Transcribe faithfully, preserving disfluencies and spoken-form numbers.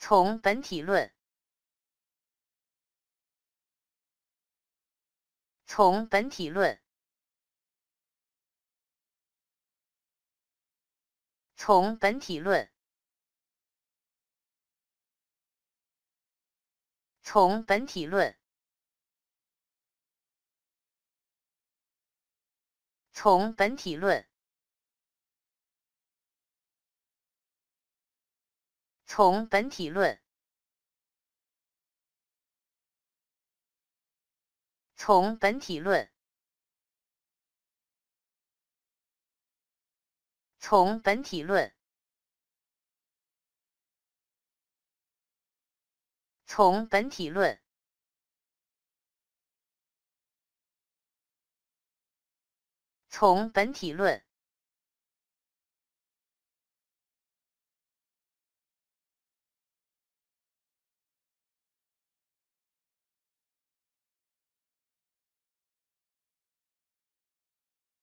从本体论，从本体论，从本体论，从本体论，从本体论，从本体论，从本体论，从本体论，从本体论，从本体论。